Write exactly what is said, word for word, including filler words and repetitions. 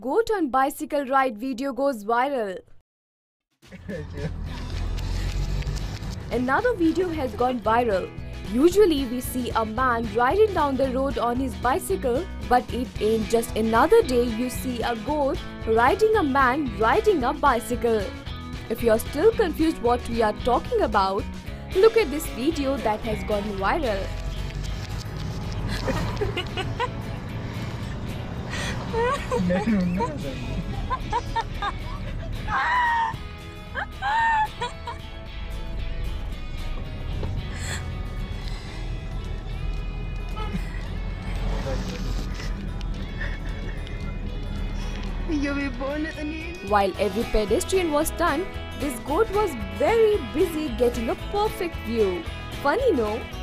goat on bicycle ride video goes viral. Another video has gone viral. Usually we see a man riding down the road on his bicycle, but it ain't just another day you see a goat riding a man riding a bicycle. If you're still confused what we are talking about, look at this video that has gone viral. While every pedestrian was stunned, this goat was very busy getting a perfect view. Funny, no?